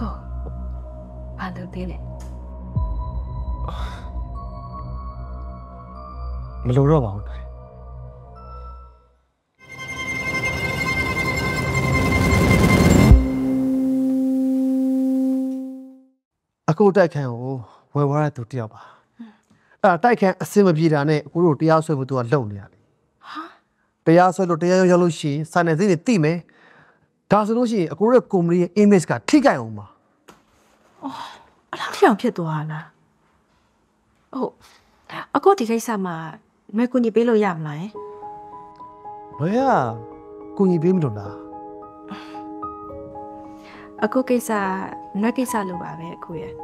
cậu hoàn thực tế này. Mà lâu rồi bảo à cô đại khang ô quay qua tụi tiêu bà à đại khang xin mà bị ra này cô rồi tiêu soi một tụi lâu này hả tiêu soi rồi tiêu giao lưu xí sao này gì thì mày đó là lúc gì cô rồi cùng đi em biết cả thích cái ông mà làm gì làm chuyện đồ là ô à cô thì cái sao mà mấy cô như bé lo dám lại mấy à cô như bé mình đâu nào à cô cái sao nói cái sao luôn bà mẹ cô vậy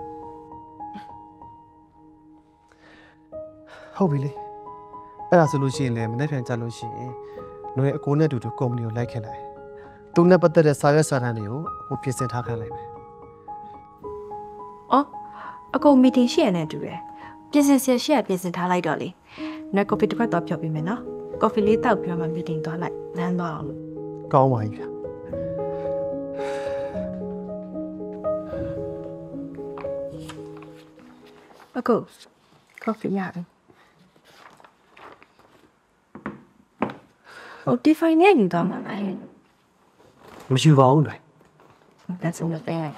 không biết đi cái là solution này mình đã phải trả solution nói cô này đủ được công nhiều lại cái này tôi nãy bắt đầu sao vậy sao này ô cô biết sẽ thắc cái này ô à cô meeting gì này tụi bé business share business thà lại đó đi nói coffee tụi con tao chọn bên mình đó coffee lấy tao chọn mà meeting tao lại làm đó câu mày à cô coffee nhạt ô đi phải nè gì đó mà này mình chưa vào rồi đã xong được đây này.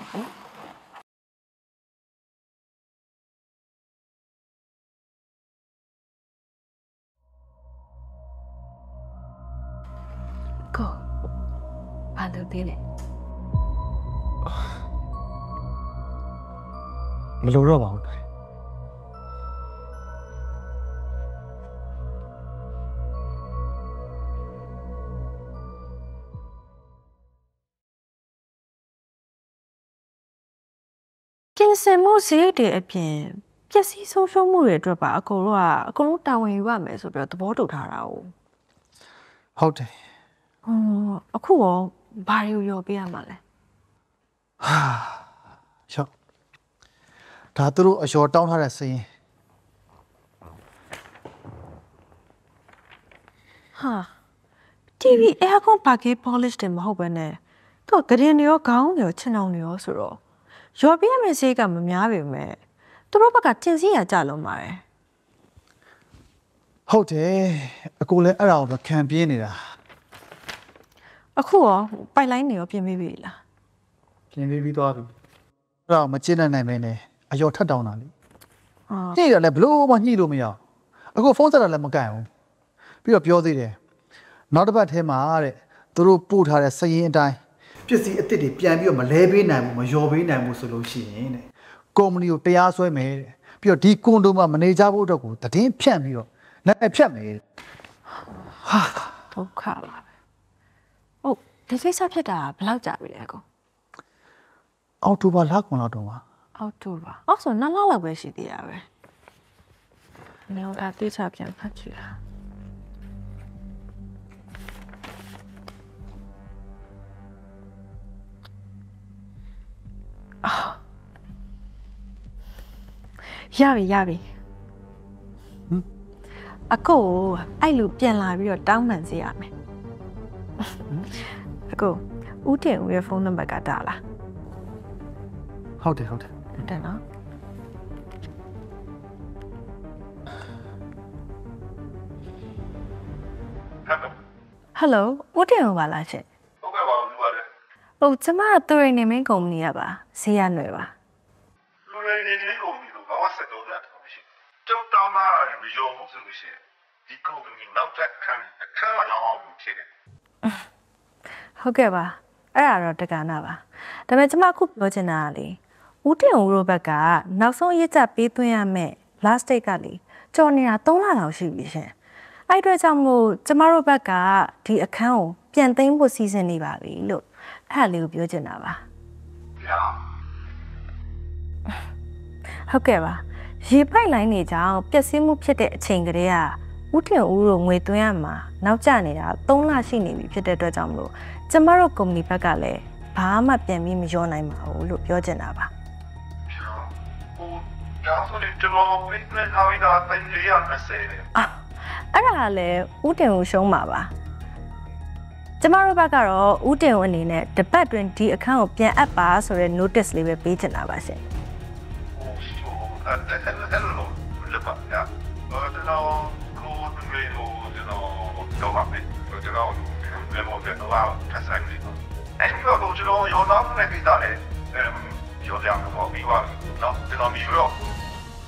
Đầu tiên này mà lâu rồi bảo kiến xem mô xí để biển chắc xí số số mô để cho bà cô là cô lúc tao nghe qua mẹ rồi bây giờ tôi bỏ đồ thả đâu hậu thế bà yêu yêu bia mà này, cho, thà tôi ở chỗ town hay là gì, ha, TV em không bạc cái polish để mà học bên này, tôi cái này nhiều cao nhiều chân nào nhiều số rồi, chỗ bia mình xây cái mà nhà bia mình, tôi bảo bác cái gì à trả lời mà, hậu thế, cô lấy ở đâu mà can bia này à? À cô, bài lái này có biến bị bì là? Biến bị bì to rồi. Rồi mà trên này này này, ai cho thắt đầu nào đi? Nhị là blue mà nhị luôn mày à? À cô phone ra là mày cái không? Bây giờ biểu gì đấy? Nói được bao thế mà đấy, tụi nó bù thà là xây hiện đại. Chứ gì ít đi, bây giờ mà lấy bên này mà giao bên này mà xử lý chuyện này. Công nhân tây á soi mày, bây giờ đi công đâu mà mình ra bộ đâu cũng, tất nhiên phiền mày rồi, này phiền mày. Ha, tốt quá. Thế cái sao thế đã bao giờ bị lại cô? October là con nào đúng không? October, October năm nào là về gì đi à vậy? Nếu là tôi sao chẳng phát triển? À, ya bị. À cô, ai lụp tiền lại bây giờ đang mệt gì à mẹ? Cô, ưu tiên về phone number cả đã là. Hậu thế. Đây nó. Hello, ưu tiên vào là chị. Không phải vào luôn rồi. Ồ, thế mà tôi này mình cùng đi à bà, xây nhà rồi bà. Lúc này đi đi cùng đi luôn, bảo là sẽ đâu ra thôi chứ. Trong tao mà bây giờ muốn gì chứ? Đi cùng đi nấu chắc khăn là ngon chứ. OK 吧，哎呀，这个那吧，咱们今嘛可不要去哪里，五点五六八个，那上一只被对呀没，last day 个哩，叫你啊东南老师比些，哎对，咱们今嘛六八个，第看哦，变等不时间里吧为了，还留不要去哪吧。OK 吧，一般来你讲，别羡慕别的亲个的呀。 五点五六每顿呀嘛，那家里呀，东拉西里边的多张罗，怎么罗公里边个嘞？爸妈边咪咪叫来嘛，我路标准了吧？是啊，我家属的这个病人他为啥病这样子嘞？啊，阿拉嘞五点五上嘛吧？ Tomorrow bagaro Ute one in it, the bedroom tea account be a pass or a notice leave a page and abase.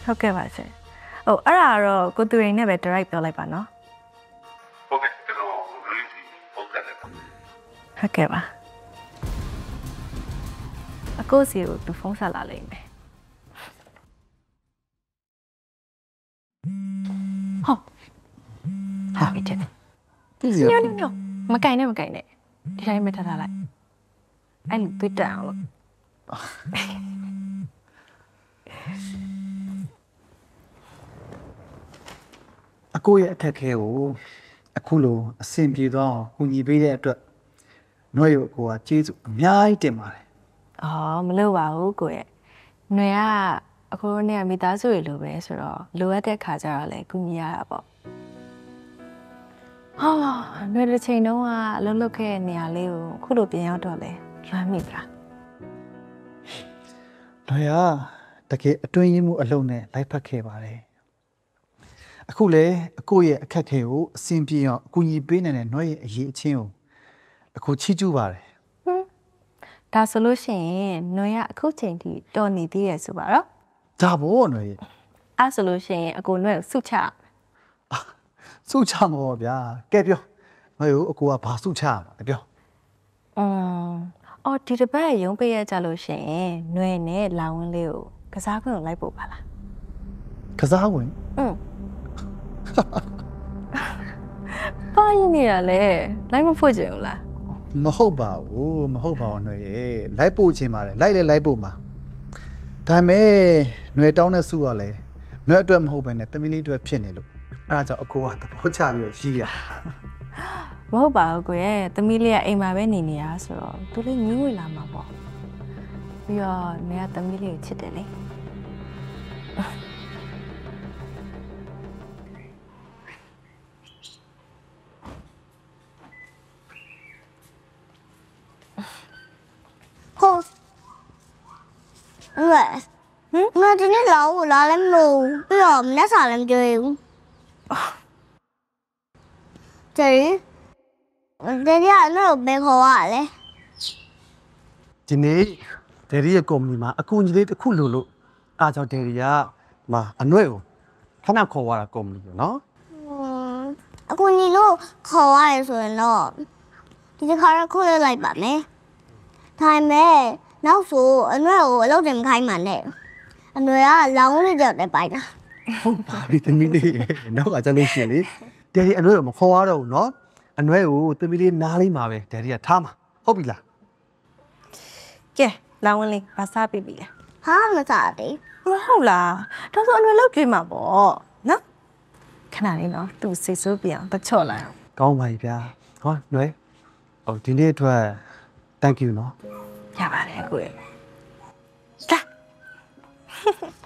Okay, I say. Oh, Araro, go to a never to write your labano. Okay, ba. I go see you to Fonsalale. Oh, how it is. No, Macaine. Did I meet her? I look it down. A go at Takeo, a culo, a simple dog, who you be at Noyo go at Jesus, my demar. Oh, Mloa, go at Noya, a cornea mitazo, Louis or Lua de Cazar, like Gumiabo. Oh, no, the Chinoa, Loloke, and Nialeo, Culo Piantole, Ramibra. Noya, take doing you alone, like Pacabare. A cooler, a coy, a cacao, simply a gooey bin and a noy ye tail. A cochitu bare. Ta solution, noya coaching tea, don't need the subara. Tabo no. A solution, a good no sucha. Sucham or ya, get you. No, go up past sucham, get you. Or did a bay young pay a solution, no, ne, lawn leo, Kazago like Bobala. Kazawin? Fine, nearly. Lime for you. Mahoba, oh, Mahoba, no, eh, Lipuchima, Lila Libuma. Time, eh, no, down a suale. No, I'm hoping at the minute to a penny. Rather, a co at the Pocha, she. Moba, go at the Milia Emma Veninia, so to the new Lamabo. We are near the Milia Chitani. Không vậy nghe tiếng nói lẩu của nó lắm luôn bây giờ mình đã sợ làm chuyện chị mình thấy anh nó được bèn hồ ạ đấy chị ní để đi cùng gì mà cô như thế thì khu lù lù à cho để đi mà anh nuôi khả năng khổ là cùng nó cô như nó khổ ai rồi nó thì khó là cô lại bạn ấy thay mẹ nấu súp anh nói lâu tìm khai mà nè anh nói á lâu mới được để bánh vitamin đi nấu cả cho nên xịn đi để đi anh nói mà khó đâu nó anh nói ủ tôi đi nà đi mà về để đi tham không bị là kệ lâu anh đi bà sao bị là hả mà sao đi không là đâu rồi anh nói lâu chuyện mà bỏ nó cái này nó tụi xịn số biển tách chỗ lại con mày bia thôi nói ở trên đây thôi Thank you, no? Yeah, I'm good.